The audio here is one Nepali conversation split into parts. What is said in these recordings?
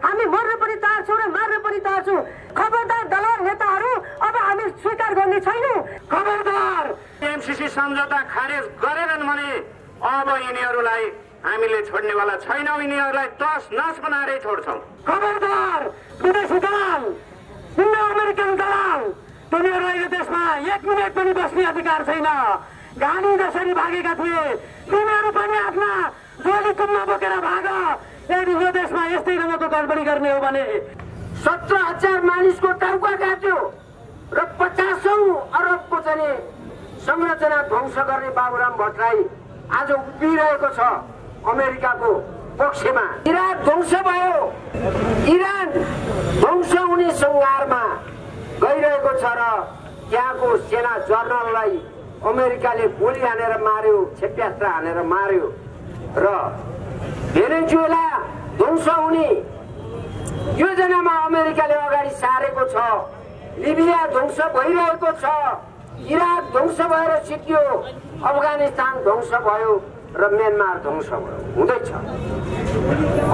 हामी मर्न पनि तयार छौं र मार्न पनि तयार छौं। खबरदार दलाल नेताहरू, अब हामी स्वीकार गर्ने छैनौं। खबरदार एमसीसी सम्झौता खारेज गरेनन् भने अब यिनीहरूलाई हामीले छोड्ने वाला छैनौं। यिनीहरूलाई तस नस बनाएरै छोड्छौं। खबरदार विदेशी दलाल, पूर्ण अमेरिकन दलाल, तिनीहरूलाई देशमा एक मिनेट पनि बस्ने अधिकार छैन। गाडी जसरी भागेका थिए, तिनीहरू पनि आफ्ना जोली कुममा बोकेर भाग। यदि यो देशमा यस्तै रङको गडबडी गर्ने हो भने 17,000 मानिसको टाउका काट्यो र 50 अरबको चाहिँ संरचना ध्वंस गर्ने बाबुराम भट्टराई आज उभिरहेको छ अमेरिकाको पक्षमा। इराक ध्वंस भयो, इरान ध्वंस हुने संघारमा गइरहेको छ र त्यहाँको सेना जर्नललाई अमेरिकाले गोली हानेर मार्यो, क्षेप्यास्त्र हानेर मार्यो। र भेनेजुएला ध्वंस हुने योजनामा अमेरिकाले अगाडि सारेको छ। लिबिया ध्वंस भइरहेको छ, इराक ध्वंस भएर सिकियो, अफगानिस्तान ध्वंस भयो र म्यानमार ध्वंस भयो हुँदैछ।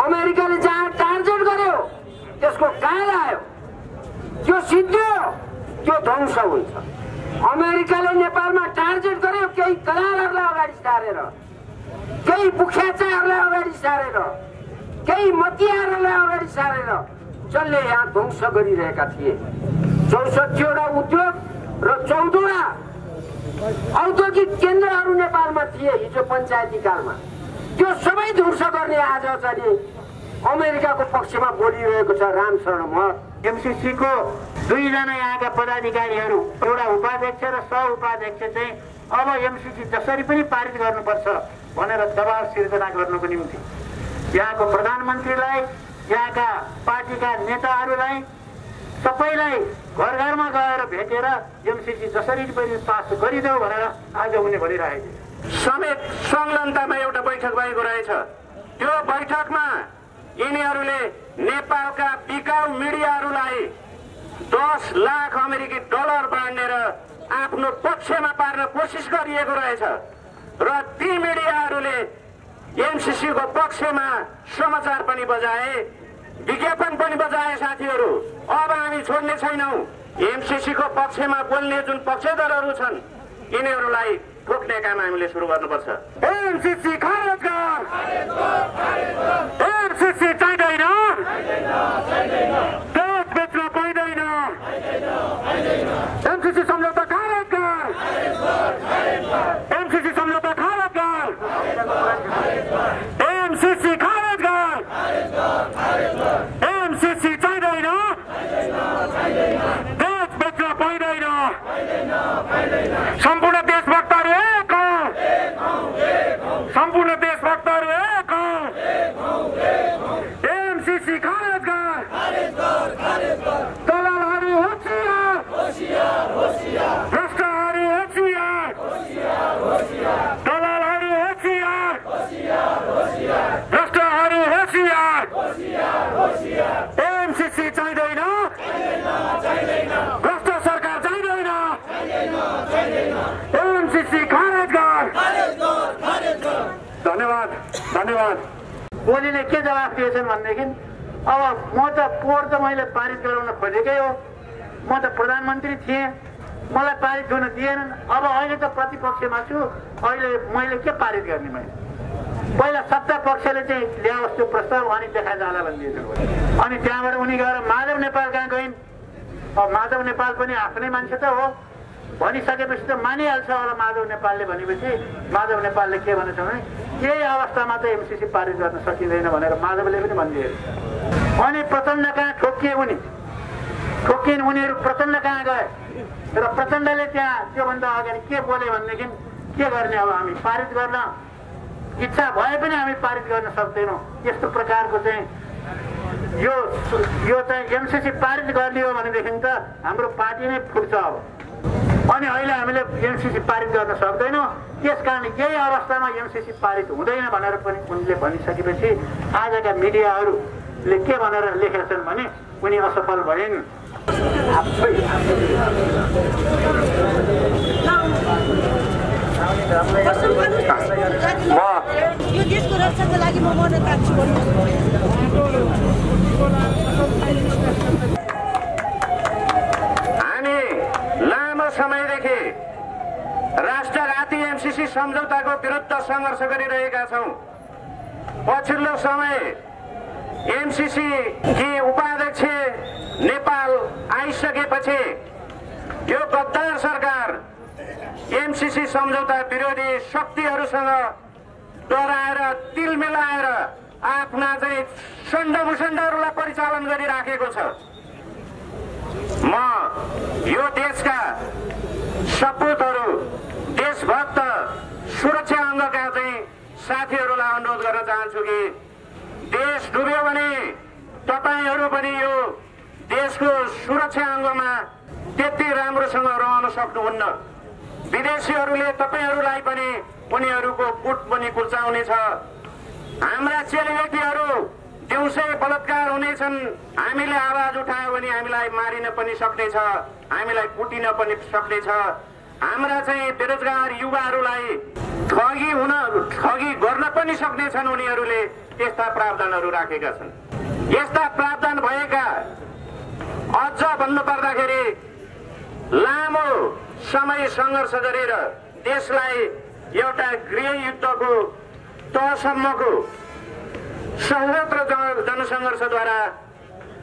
अमेरिकाले जहाँ टार्गेट गर्यो त्यसको काल आयो, त्यो सिद्धियो, त्यो ध्वंस हुन्छ। अमेरिकाले नेपालमा टार्गेट गर्यो केही दलालहरूलाई अगाडि सारेर, केही बुख्याचाहरूलाई अगाडि सारेर, केही मतियाहरूलाई अगाडि सारेर, जसले यहाँ ध्वंस गरिरहेका थिए। 64 वटा उद्योग र 14 वटा औद्योगिक केन्द्रहरू नेपालमा थिए हिजो पञ्चायती कालमा। त्यो सबै ध्वंस गर्ने आज चाहिँ अमेरिकाको पक्षमा बोलिरहेको छ राम शरण महत। एमसीसी को 2 जना यहाँका पदाधिकारीहरू, एउटा उपाध्यक्ष र सह-उपाध्यक्ष चाहिँ अब एमसीसी जसरी पनि पारित गर्नुपर्छ भनेर दबाब सिर्जना गर्नको निम्ति यहाँको प्रधानमन्त्रीलाई, यहाँका पार्टीका नेताहरूलाई सबैलाई घर घरमा गएर भेटेर एमसीसी जसरी पनि पास गरिदेऊ भनेर आज उनी भनिरहेको समेत संलग्नतामा एउटा बैठक भएको रहेछ। त्यो बैठकमा यिनीहरूले नेपालका बिकाउ मिडियाहरूलाई 10 लाख अमेरिकी डलर बाँडेर आफ्नो पक्षमा पार्न कोसिस गरिएको रहेछ र ती मिडियाहरूले एमसीसी को पक्षमा समाचार पनि बजाए, विज्ञापन पनि बजाए। साथीहरू, अब हामी छोड्ने छैनौं। एमसीसी को पक्षमा बोल्ने जुन पक्षधरहरू छन् यिनीहरूलाई ठोक्ने काम हामीले सुरु गर्नुपर्छ। एमसीसी खारेज गर, एमसीसी चाहिँदैन, देश बेच्न पाइँदैन, एमसीसी सम्झौता खारेज गर, एमसीसी सम्झौता खारेज गर, एमसीसी खारेज गर, एमसीसी चाहिँदैन, देश बेच्न पाइँदैन। सम्पूर्ण देशभक्तहरू एक हौं, सम्पूर्ण देशभक्तहरू एक हौं। एमसीसी खारेज गर, दलालहरू होसियार, एमसीसी चाहिँदैन, भ्रष्ट सरकार चाहिँदैन, एमसीसी खारेज गर। धन्यवाद, धन्यवाद। ओलीले के जवाफ दिएछन् भनेदेखि अब मैले पारित गराउन खोजेकै हो। म त प्रधानमन्त्री थिएँ, मलाई पारित गर्न दिएनन्। अब अहिले त प्रतिपक्षमा छु, अहिले मैले के पारित गर्ने? मैले पहिला सत्ता पक्षले चाहिँ ल्याओस् त्यो प्रस्ताव, अनि देखा जाला भनिदिएछन्। अनि त्यहाँबाट उनी गएर माधव नेपाल कहाँ गइन्? अब माधव नेपाल पनि आफ्नै मान्छे त हो, भनिसकेपछि त मानिहाल्छ होला माधव नेपालले। भनेपछि माधव नेपालले के भनेछ भने यही अवस्थामा त एमसीसी पारित गर्न सकिँदैन भनेर माधवले पनि भनिदिए। अनि प्रचण्ड कहाँ ठोक्किए? उनी ठोक्किन्, उनीहरू प्रचण्ड कहाँ गए? र प्रचण्डले त्यहाँ त्योभन्दा अगाडि के बोले भनेदेखि के गर्ने? अब हामी पारित गर्न इच्छा भए पनि हामी पारित गर्न सक्दैनौँ। यस्तो प्रकारको चाहिँ यो चाहिँ एमसीसी पारित गरिदियो भनेदेखि त हाम्रो पार्टी नै फुट्छ। अब अनि अहिले हामीले एमसीसी पारित गर्न सक्दैनौँ, त्यसकारण यही अवस्थामा एमसीसी पारित हुँदैन भनेर पनि उनले भनिसकेपछि आजका मिडियाहरूले के भनेर लेखेछन् भने उनी असफल भइन्। यो देशको रक्षाको लागि म मर्न तान्छु अनि लामो समयदेखि राष्ट्रघाती एमसीसी सम्झौताको विरुद्ध संघर्ष गरिरहेका छौं। पछिल्लो समय एमसीसी की उपाध्यक्ष नेपाल आइसकेपछि यो गद्दार सरकार एमसीसी सम्झौता विरोधी शक्तिहरूसँग डराएर तिल मिलाएर आफ्ना चाहिँ सण्डमुसण्डहरूलाई परिचालन गरिराखेको छ। म यो देशका सपूतहरू देशभक्त सुरक्षा अङ्गका चाहिँ साथीहरूलाई अनुरोध गर्न चाहन्छु कि देश डुब्यो भने तपाईहरू पनि यो देशको सुरक्षा अङ्गमा त्यति राम्रोसँग रहन सक्नुहुन्न। विदेशीहरूले तपाईहरूलाई पनि उनीहरूको गुट पनि कुल्चाउने छ। हाम्रा चेलीबेटीहरू दिउँसै बलात्कार हुनेछन्। हामीले आवाज उठायो भने हामीलाई मारिन पनि सक्नेछ, हामीलाई कुटिन पनि सक्नेछ। हाम्रा चाहिँ बेरोजगार युवाहरूलाई ठगी गर्न पनि सक्नेछन्। उनीहरूले त्यस्ता प्रावधानहरू राखेका छन्। यस्ता प्रावधान भएका अझ भन्नुपर्दाखेरि लामो समय संघर्ष गरेर देशलाई एउटा गृह युद्धको तहसम्मको सशस्त्र जनसंघर्षद्वारा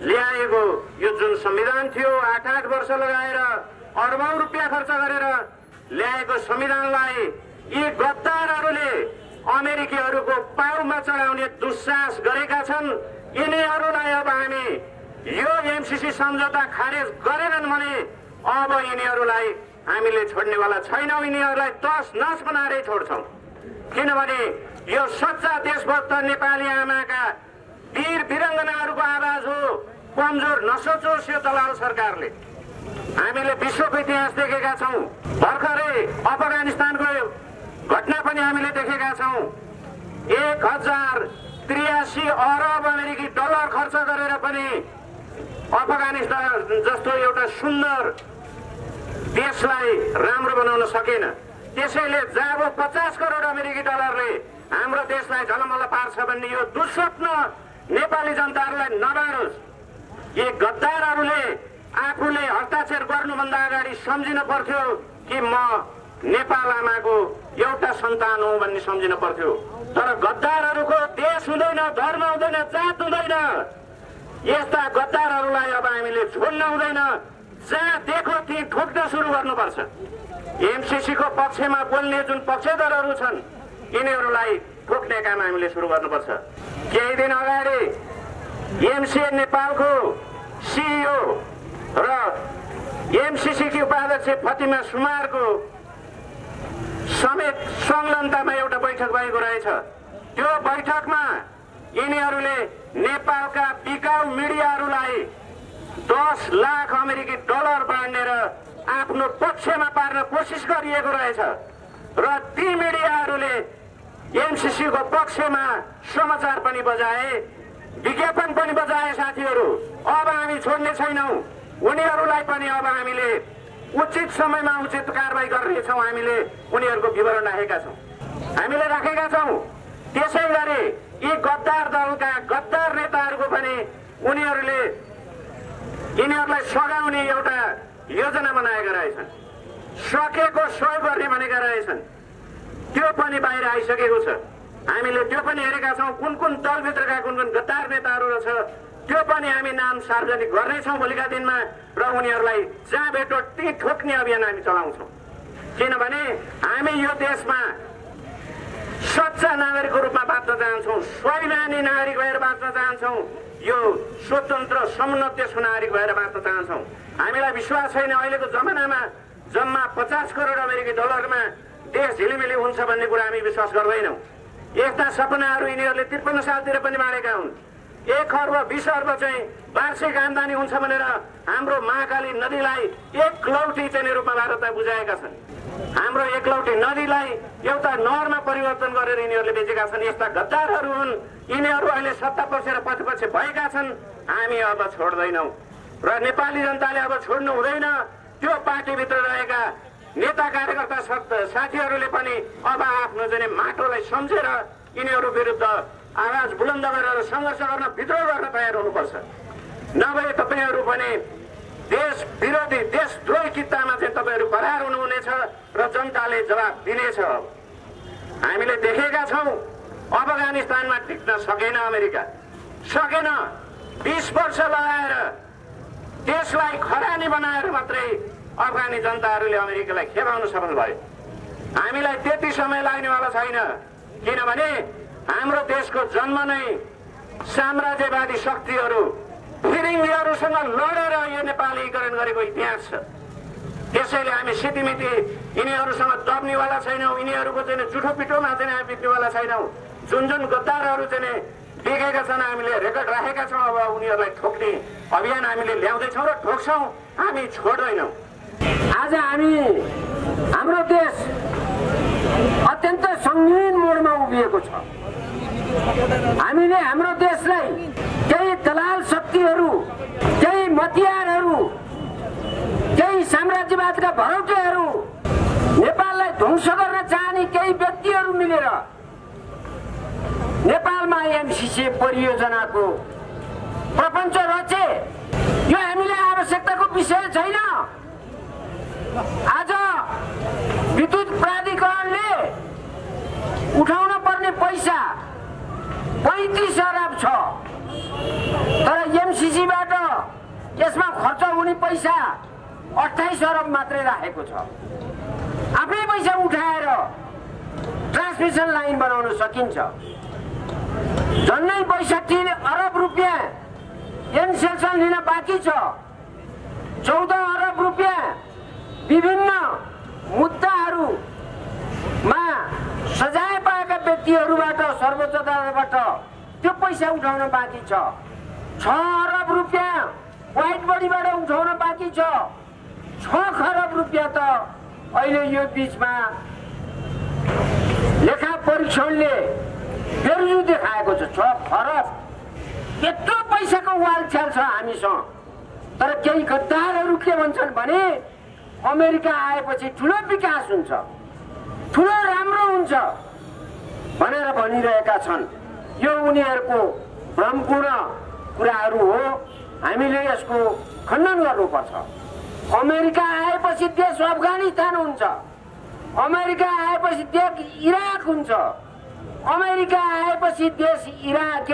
ल्याएको यो जुन संविधान थियो, 8-8 वर्ष लगाएर अरबौं रुपैयाँ खर्च गरेर ल्याएको संविधानलाई यी गद्दारहरूले अमेरिकीहरूको पाउमा चढाउने दुस्साहस गरेका छन्। यिनीहरूलाई अब हामी यो एमसीसी सम्झौता खारेज गरेनन् भने अब यिनीहरूलाई हामीले छोड्नेवाला छैनौं। यिनीहरूलाई तस नस बनाएरै छोड्छौं, किनभने यो सच्चा देशभक्त नेपाली आमाका वीर वीरङ्गनाहरूको आवाज हो। कमजोर नसोचोस् यो दलाल सरकारले। हामीले विश्वको इतिहास देखेका छौं। भर्खरै अफगानिस्तानको घटना पनि हामीले देखेका छौं। 1083 अरब अमेरिकी डलर खर्च गरेर पनि अफगानिस्तान जस्तो एउटा सुन्दर देशलाई राम्रो बनाउन सकेन। त्यसैले जाबो 50 करोड अमेरिकी डलरले हाम्रो देशलाई झलमल पार्छ भन्ने यो दुस्वप्न नेपाली जनतालाई नबारोस्। यी गद्दारहरूले आफूले हस्ताक्षर गर्नुभन्दा अगाडि सम्झिन पर्थ्यो कि म नेपाल आमाको एउटा सन्तान हो भन्ने सम्झिन पर्थ्यो। तर गद्दारहरूको देश हुँदैन, धर्म हुँदैन, जात हुँदैन। यस्ता गद्दारहरूलाई अब हामीले छोड्न हुँदैन। जहाँ देखो ती ठोक्न सुरु गर्नुपर्छ। एमसीसीको पक्षमा बोल्ने जुन पक्षधरहरू छन् यिनीहरूलाई ठोक्ने काम हामीले सुरु गर्नुपर्छ। केही दिन अगाडि एमसीए नेपालको CEO र एमसीसीकी उपाध्यक्ष फतिमा सुमारको समेत संलग्नतामा एउटा बैठक भएको रहेछ। त्यो बैठकमा यिनीहरूले नेपालका बिकाउ मिडियाहरूलाई $10 लाख अमेरिकी डलर बाँडेर आफ्नो पक्षमा पार्न कोसिस गरिएको रहेछ र ती मिडियाहरूले एमसीसीको पक्षमा समाचार पनि बजाए, विज्ञापन पनि बजाए। साथीहरू, अब हामी छोड्ने छैनौं। उनीहरूलाई पनि अब हामीले उचित समयमा उचित कारवाही गर्नेछौँ। हामीले उनीहरूको विवरण राखेका छौँ। त्यसै गरी यी गद्दार दलका गद्दार नेताहरूको पनि उनीहरूले यिनीहरूलाई सघाउने एउटा योजना बनाएका रहेछन्। सकेको सहयोग गर्ने भनेका रहेछन्। त्यो पनि बाहिर आइसकेको छ। हामीले त्यो पनि हेरेका छौँ कुन दलभित्रका कुन गद्दार नेताहरू छ। त्यो पनि हामी नाम सार्वजनिक गर्नेछौँ भोलिका दिनमा र उनीहरूलाई जहाँ भेटो ती ठोक्ने अभियान हामी चलाउँछौँ। किनभने हामी यो देशमा सच्चा नागरिकको रूपमा बाँच्न चाहन्छौँ, स्वाभिमानी नागरिक भएर बाँच्न चाहन्छौँ, यो स्वतन्त्र समुन्नत नागरिक भएर बाँच्न चाहन्छौँ। हामीलाई विश्वास छैन अहिलेको जमानामा जम्मा 50 करोड अमेरिकी डलरमा देश झिलिमिली हुन्छ भन्ने कुरा हामी विश्वास गर्दैनौँ। यस्ता सपनाहरू यिनीहरूले 53 सालतिर पनि मारेका हुन्। 1 अर्ब 20 अर्ब चाहिँ वार्षिक आमदानी हुन्छ भनेर हाम्रो महाकाली नदीलाई एकलौटी चाहिँ रूपमा भारतलाई बुझाएका छन्। हाम्रो एकलौटी नदीलाई एउटा नहरमा परिवर्तन गरेर यिनीहरूले बेचेका छन्। यस्ता गद्दारहरू हुन्। यिनीहरू अहिले सत्ता पसेर पछिपछि भएका छन्। हामी अब छोड्दैनौँ र नेपाली जनताले अब छोड्नु हुँदैन। त्यो पार्टीभित्र रहेका नेता कार्यकर्ता साथीहरूले पनि अब आफ्नो जने माटोलाई सम्झेर यिनीहरू विरुद्ध आवाज बुलन्द गरेर संघर्ष गर्न विद्रोह गर्न तयार हुनुपर्छ। नभए तपाईहरु पनि देश विरोधी देशद्रोही कितामा चाहिँ तपाईहरु भरार हुनुहुनेछ र जनताले जवाफ दिनेछ। हामीले देखेका छौं अफगानिस्तानमा टिक्न सकेन अमेरिका, सकेन। 20 वर्ष लगाएर देशलाई खरानी बनाएर मात्रै अफगानी जनताहरूले अमेरिकालाई खेदाउन सफल भयो। हामीलाई त्यति समय लाग्नेवाला छैन, किनभने हाम्रो देशको जन्म नै साम्राज्यवादी शक्तिहरू फिरिङ्गीहरूसँग लडेर यो नेपालीकरण गरेको इतिहास छ। त्यसैले हामी सितिमिति यिनीहरूसँग दब्नेवाला छैनौं, यिनीहरूको चाहिँ जुठो पिठोमा चाहिँ हामी बित्नेवाला छैनौं। जुन गद्दारहरू चाहिँ देखेका छन् हामीले रेकर्ड राखेका छौं। अब उनीहरूलाई ठोक्ने अभियान हामीले ल्याउँदै छौं र ठोक्छौं, हामी छोड्दैनौं। आज हाम्रो देश अत्यन्त संगीन मोडमा उभिएको छ। हामीले हाम्रो देशलाई केही दलाल शक्तिहरू, केही मतियारहरू, केही साम्राज्यवादका भरौटेहरू, नेपाललाई ध्वंस गर्न चाहने केही व्यक्तिहरू मिलेर नेपालमा एमसीसी परियोजनाको प्रपञ्च रचे। यो हामीले आवश्यकताको विषय छैन। आज विद्युत प्राधिकरणले उठाउन पर्ने पैसा 35 अरब छ, तर एमसीसीबाट यसमा खर्च हुने पैसा 28 अरब मात्रै राखेको छ। आफ्नै पैसा उठाएर ट्रान्समिसन लाइन बनाउन सकिन्छ। झन्डै 62 अरब रुपियाँ एनसेल्सन लिन बाँकी छ। 14 अरब रुपियाँ विभिन्न मुद्दाहरूमा सजाय पाएका व्यक्तिहरूबाट सर्वोच्च अदालतबाट त्यो पैसा उठाउन बाँकी छ। 6 अरब रुपियाँ व्हाइट बडीबाट उठाउन बाँकी छ। 6 खरब रुपियाँ त अहिले यो बीचमा लेखा परीक्षणले बेरुजु देखाएको छ। 6 खरब यत्रो पैसाको वालछाल छ हामीसँग। तर केही गद्दारहरू के भन्छन् भने अमेरिका आएपछि ठुलो विकास हुन्छ, ठुलो राम्रो हुन्छ भनेर भनिरहेका छन्। यो उनीहरूको भ्रमपूर्ण कुराहरू हो। हामीले यसको खण्डन गर्नुपर्छ। अमेरिका आएपछि देश अफगानिस्तान हुन्छ, अमेरिका आएपछि देश इराक हुन्छ, अमेरिका आएपछि देश इराक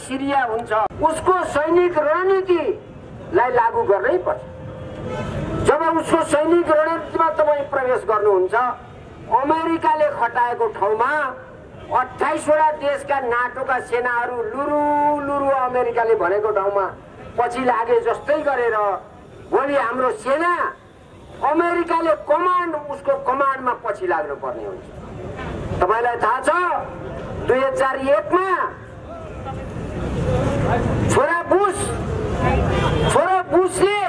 सिरिया हुन्छ। उसको सैनिक रणनीतिलाई लागू गर्नै पर्छ। जब उसको सैनिक रणनीतिमा तपाईँ प्रवेश गर्नुहुन्छ, अमेरिकाले खटाएको ठाउँमा 28वटा देशका नाटोका सेनाहरू लुरु लुरु अमेरिकाले भनेको ठाउँमा पछि लागे जस्तै गरेर भोलि हाम्रो सेना अमेरिकाले उसको कमान्डमा पछि लाग्नु पर्ने हुन्छ। तपाईलाई थाहा छ 2001 मा छोरा बुशले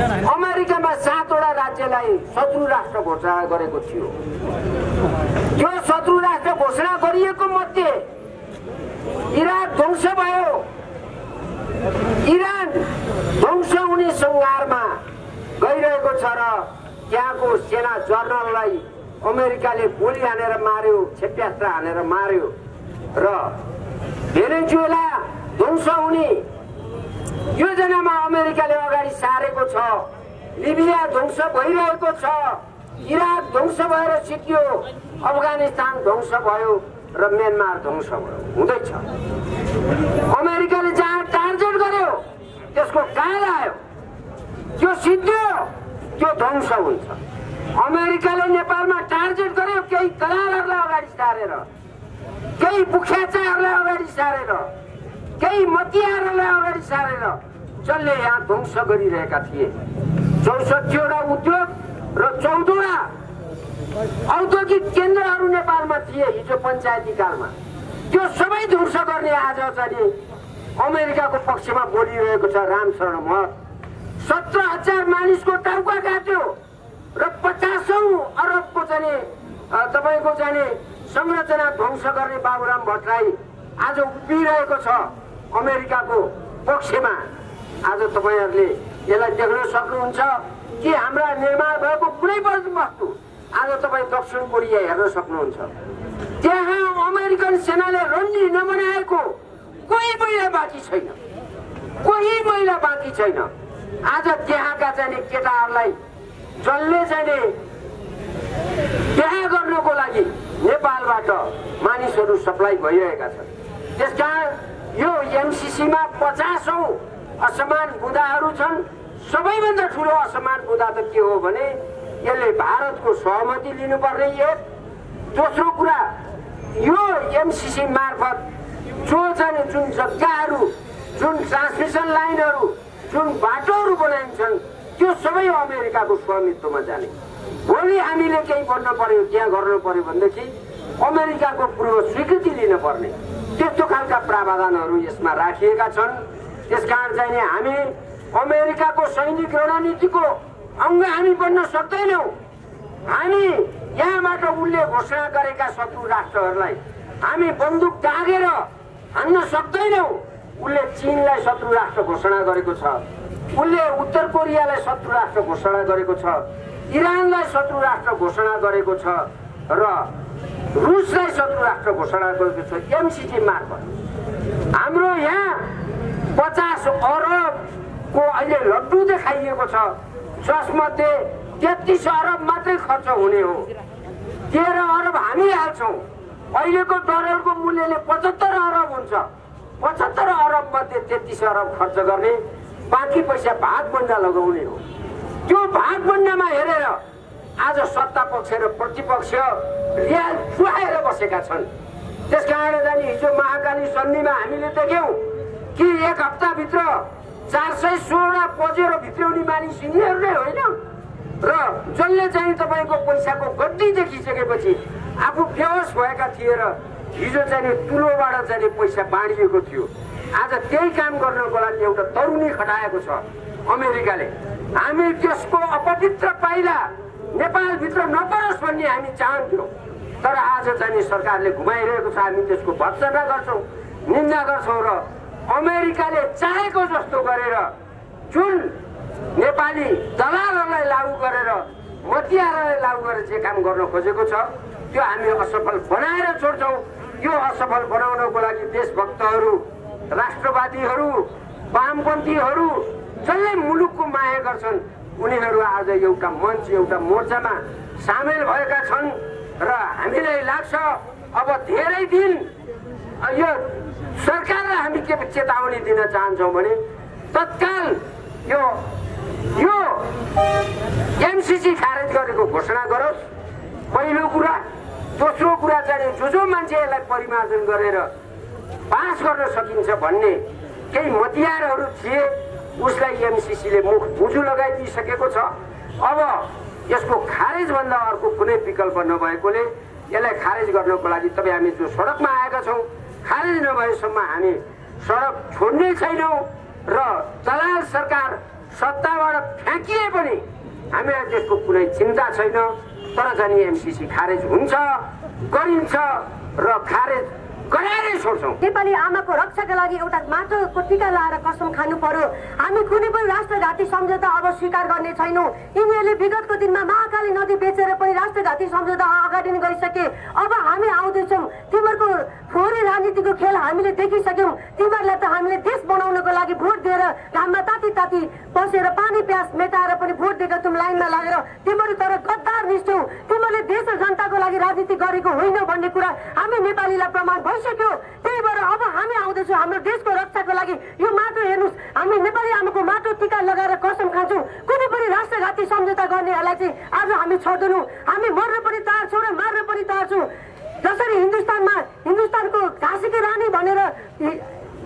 अमेरिकामा 7 वटा राज्यलाई शत्रु राष्ट्र घोषणा गरेको थियो। त्यो शत्रु राष्ट्र घोषणा गरिएको मध्ये इराक ध्वंस भयो। इरान ध्वंस हुने सङ्घारमा गइरहेको छ र त्यहाँको सेना जर्नललाई अमेरिकाले गोली हानेर मार्यो, क्षेप्यास्त्र हानेर मार्यो। र भेनेजुएला ध्वंस हुने योजनामा अमेरिकाले अगाडि सारेको छ। लिबिया ध्वंस भइरहेको छ, इराक ध्वंस भएर सिकियो, अफगानिस्तान ध्वंस भयो र म्यानमार ध्वंस हुँदैछ। अमेरिकाले जहाँ टार्गेट गर्यो त्यसको काल आयो, त्यो सिद्धियो, त्यो ध्वंस हुन्छ। अमेरिकाले नेपालमा टार्गेट गर्यो केही दलालहरूलाई अगाडि सारेर, केही बुख्याचाहरूलाई अगाडि सारेर, केही मतियाहरूलाई अगाडि सारेर जसले यहाँ ध्वंस गरिरहेका थिए। 64 वटा उद्योग र 14 वटा औद्योगिक केन्द्रहरू नेपालमा थिए हिजो पञ्चायती कालमा। त्यो सबै ध्वंस गर्ने आज चाहिँ अमेरिकाको पक्षमा बोलिरहेको छ राम शरण महत। 17,000 मानिसको टाउका काट्यो र 50 अरबको चाहिँ तपाईँको चाहिँ संरचना ध्वंस गर्ने बाबुराम भट्टराई आज उभिरहेको छ अमेरिकाको पक्षमा। आज तपाईँहरूले यसलाई देख्न सक्नुहुन्छ। कि हाम्रा निर्माण भएको कुनै वस्तु आज तपाई दक्षिण कोरिया हेर्न सक्नुहुन्छ। त्यहाँ अमेरिकन सेनाले रन्डी नबनाएको कोही महिला बाँकी छैन। आज त्यहाँका चाहिँ केटाहरूलाई जल्ले चाहिँ त्यहाँ गर्नको लागि नेपालबाट मानिसहरू सप्लाई भइरहेका छन्। त्यसका यो एमसीसीमा 50औं असमान बुदाहरू छन्। सबैभन्दा ठूलो असमान बुदा त के हो भने यसले भारतको सहमति लिनुपर्ने एक, दोस्रो कुरा यो एमसीसी मार्फत जुन जग्गाहरू, जुन ट्रान्समिसन लाइनहरू, जुन बाटोहरू बनाइन्छन् त्यो सबै अमेरिकाको स्वामित्वमा जाने। भोलि हामीले केही गर्न पर्यो, त्यहाँ गर्न पर्यो भनेदेखि अमेरिकाको पूर्व स्वीकृति लिन पर्ने त्यस्तो खालका प्रावधानहरू यसमा राखिएका छन्। त्यसकारण चाहिँ हामी अमेरिकाको सैनिक रणनीतिको अंग हामी बन्न सक्दैनौं। हामी यहाँबाट उनले घोषणा गरेका शत्रु राष्ट्रहरूलाई हामी बन्दुक तागेर हान्न सक्दैनौं। उनले चीनलाई शत्रु राष्ट्र घोषणा गरेको छ, उनले उत्तर कोरियालाई शत्रु राष्ट्र घोषणा गरेको छ, इरानलाई शत्रु राष्ट्र घोषणा गरेको छ र रुसलाई शत्रु राष्ट्र घोषणा गरेको छ। एमसीसी मार्फत हाम्रो यहाँ 50 अरब को अहिले लड्डु देखाइएको छ, जसमध्ये 33 अरब मात्रै खर्च हुने हो। 13 अरब हामी हाल्छौं। अहिलेको डलरको मूल्यले 75 अरब हुन्छ। 75 अरब मध्ये 33 अरब खर्च गर्ने, बाँकी पैसा भागबण्डा लगाउने हो। त्यो भागबण्डामा हेरेर आज सत्ता पक्ष र प्रतिपक्ष रियाल चुहाएर बसेका छन्। त्यसकारण जानी हिजो महाकाली सन्धिमा हामीले देख्यौं कि एक हप्ताभित्र 416 पजेरो भित्राउने मानिस यिनीहरू नै होइन र जसले चाहिँ तपाईको पैसाको गड्डी देखिसकेपछि आफू बेहोस भएका थिए र हिजो चाहिँ तुलोबाट चाहिँ पैसा बाँडिएको थियो। आज त्यही काम गर्नको लागि एउटा तरुनी खटाएको छ अमेरिकाले। हामी त्यसको अपवित्र पाइला नेपाल भित्र नपरोस् भन्ने हामी चाहन्थ्यौं, तर आज चाहिँ सरकारले घुमाइरहेको छ। हामी त्यसको भत्सना गर्छौं, निन्दा गर्छौं र अमेरिकाले चाहेको जस्तो गरेर जुन नेपाली दलालहरूलाई लागू गरेर, मतियाहरूलाई लागू गरेर जे काम गर्न खोजेको छ त्यो हामी असफल बनाएर छोड्छौं। यो असफल बनाउनको लागि देशभक्तहरू, राष्ट्रवादीहरू, वामपन्थीहरू जसले मुलुकको माया गर्छन् उनीहरू आज एउटा मञ्च, एउटा मोर्चामा सामेल भएका छन् र हामीलाई लाग्छ अब धेरै दिन यो सरकारलाई हामी के चेतावनी दिन चाहन्छौँ भने तत्काल यो एमसीसी खारेज गरेको घोषणा गरोस्, पहिलो कुरा। दोस्रो कुरा चाहिँ जो मान्छेहरूलाई परिमार्जन गरेर पास गर्न सकिन्छ भन्ने केही मतियारहरू थिए उसलाई एमसीसीले मुख बुझु लगाइदिइसकेको छ। अब यसको खारेजभन्दा अर्को कुनै विकल्प नभएकोले यसलाई खारेज गर्नको लागि तपाईँ हामी जो सडकमा आएका छौँ खारेज नभएसम्म हामी सडक छोड्ने छैनौँ र दलाल सरकार सत्ताबाट फ्याँकिए पनि हामीलाई त्यसको कुनै चिन्ता छैन। तर जाने एमसीसी खारेज हुन्छ, गरिन्छ र खारेज गराएरै छोड्छौँ। नेपाली आमाको रक्षाका लागि एउटा माटोको टीका लाएर कसम खानु पर्यो। हामी कुनै पनि राष्ट्रघाती सम्झौता अब स्वीकार गर्ने छैनौँ। यिनीहरूले विगतको दिनमा महाकाली नदी बेचेर पनि राष्ट्रघाती सम्झौता अगाडि नै गरिसके। अब हामी आउँदैछौँ, तिमीहरूको फोहोरे राजनीतिको खेल हामीले देखिसक्यौँ। तिमीहरूलाई त हामीले देश बनाउनको लागि भोट दिएर घाममा ताती बसेर पानी प्यास मेटाएर पनि भोट दिएर तिमी लाइनमा लागेर तिमीहरू तर गद्दार निष्ठौ। तिमीहरूले देश र जनताको लागि राजनीति गरेको होइन भन्ने कुरा हामी नेपालीलाई प्रमाण भइसक्यो। त्यही भएर अब हामी आउँदैछौँ हाम्रो देशको रक्षाको लागि। यो माटो हेर्नुहोस्, हामी नेपाली आमाको माटो टीका लगाएर कसम खान्छौँ। कुनै पनि राष्ट्रघाती सम्झौता गर्नेहरूलाई चाहिँ आज हामी छोड्दैनौँ। हामी मर्न पनि तयार छौँ र मार्न पनि तयार छौँ। जसरी हिन्दुस्तानमा हिन्दुस्तानको घाँसीकी रानी भनेर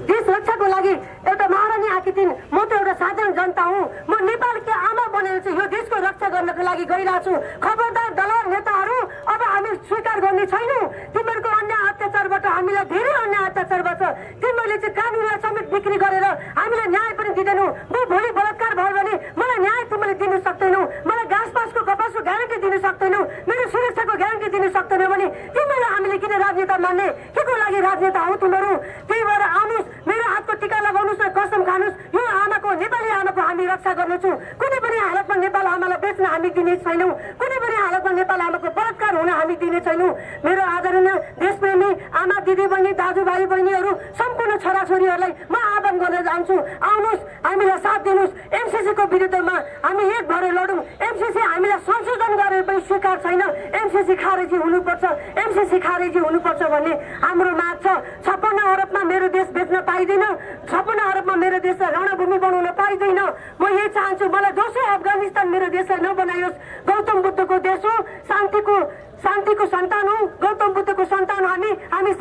देश रक्षाको लागि एउटा महारानी आएकी थिइन्, म त एउटा साधारण जनता हुँ। म नेपालकी आमा बनेर चाहिँ यो देशको रक्षा गर्नको लागि गरिरहेको छु। खबरदार दलाल नेताहरू, अब हामी स्वीकार गर्ने छैनौँ। तिमीहरूको अन्य अत्याचारबाट हामीलाई धेरै अन्य अत्याचारबाट तिमीहरूले चाहिँ कानुनलाई समेत बिक्री गरेर हामीलाई न्याय पनि दिँदैनौ। म भोलि बलात्कार भयो भने मलाई न्याय तिमीले दिनु सक्दैनौ, मलाई घाँसपासको कपासको ग्यारेन्टी दिनु सक्दैनौ, मेरो सुरक्षाको ग्यारेन्टी दिनु सक्दैनौ भने तिमीलाई हामीले किन राजनेता मान्ने? के को लागि राजनेता हौ तिमीहरू? त्यही भएर आउनुहोस्, मेरो हातको टीका लगाउनुहोस् र कसम खानुहोस्। यो आमाको, नेपाली आमाको हामी रक्षा गर्नेछौँ। कुनै पनि पनि हालतमा नेपाल आमालाई बेच्न हामी दिने छैनौं। कुनै पनि हालतमा नेपाल आमाको बलात्कार हुन हामी दिने छैनौं। मेरो आदरणीय देशप्रेमी आमा दिदी बहिनी दाजुभाइ बहिनीहरु सम्पूर्ण छोराछोरीहरुलाई म आह्वान गर्न चाहन्छु, आउनुस् हामीलाई साथ दिनुस्। एमसीसी को विरुद्धमा हामी एक भएर लडौं। एमसीसी हामीलाई संशोधन गरे पनि स्वीकार छैन। एमसीसी खारेजी हुनुपर्छ, एमसीसी खारेजी हुनुपर्छ भन्ने हाम्रो माग छ। ५६ अरबमा मेरो देश बेच्न पाइदैन, ५६ अरबमा मेरो देशलाई रणभूमि बनाउन पाइदैन। म यही चाहन्छु मलाई दोस्रो अफगानिस्तान मेरो देशलाई नबनाइयोस्। गौतम बुद्धको देश हो, शान्तिको सन्तान हो, गौतम बुद्धको सन्तान हामी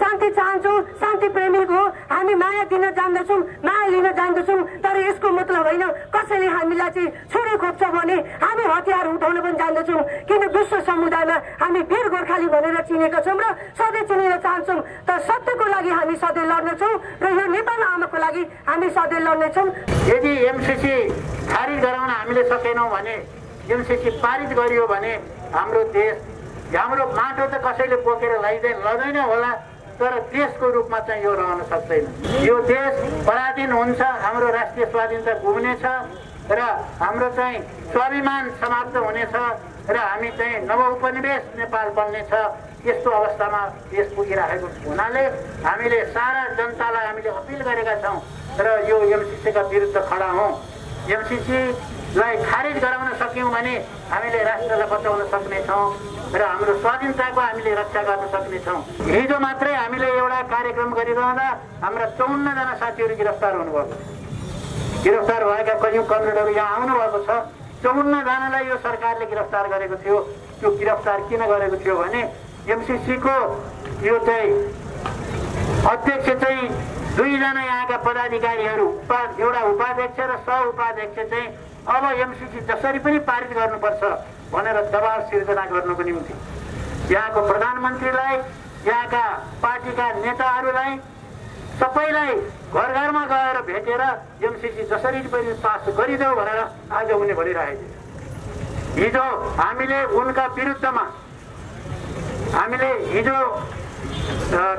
शान्ति चाहन्छौं, शान्ति प्रेमी हो। हामी माया दिन जान्दछौं, माया लिन जान्दछौं, तर यसको मतलब होइन कसैले हामीलाई चाहिँ छुरी खोप्छ भने हामी हतियार उठाउन पनि जान्दछौं। किन विश्व समुदायमा हामी वीर गोर्खाली भनेर चिनेका छौं र सधैँ चिनेर चाहन्छौं, तर सत्यको लागि हामी सधैँ लड्नेछौं र यो नेपाल आमाको लागि हामी सधैँ लड्नेछौं। यदि एमसीसी खारिज गराउन हामीले सकेनौं भने, एमसीसी पारित गरियो भने हाम्रो देश, हाम्रो माटो त कसैले बोकेर लैदैन होला, तर देशको रूपमा चाहिँ यो रहन सक्दैन। यो देश पराधीन हुन्छ, हाम्रो राष्ट्रिय स्वाधीनता गुम्नेछ र हाम्रो चाहिँ स्वाभिमान समाप्त हुनेछ र हामी चाहिँ नवउपनिवेश नेपाल बन्नेछ। यस्तो अवस्थामा देश पुगिराखेको हुनाले हामीले सारा जनतालाई हामीले अपिल गरेका छौँ र यो एमसीसीका विरुद्ध खडा हौँ। एमसीसीलाई खारिज गराउन सक्यौँ भने हामीले राष्ट्रलाई बचाउन सक्नेछौँ र हाम्रो स्वाधीनताको हामीले रक्षा गर्न सक्नेछौँ। हिजो मात्रै हामीले एउटा कार्यक्रम गरिरहँदा हाम्रा ५४ जना साथीहरू गिरफ्तार हुनुभएको, गिरफ्तार भएका कयौँ कमरेडहरू यहाँ आउनुभएको छ। ५४ जनालाई यो सरकारले गिरफ्तार गरेको थियो। त्यो गिरफ्तार किन गरेको थियो भने एमसीसीको यो चाहिँ अध्यक्ष चाहिँ २ जना यहाँका पदाधिकारीहरू, एउटा उपाध्यक्ष र सह उपाध्यक्ष चाहिँ अब एमसीसी जसरी पनि पारित गर्नुपर्छ भनेर दबाब सिर्जना गर्नुको निम्ति यहाँको प्रधानमन्त्रीलाई, यहाँका पार्टीका नेताहरूलाई सबैलाई घर घरमा गएर भेटेर एमसीसी जसरी पनि पास गरिदेऊ भनेर आज उनी भनिरहेको थियो। हिजो हामीले उनका विरुद्धमा हिजो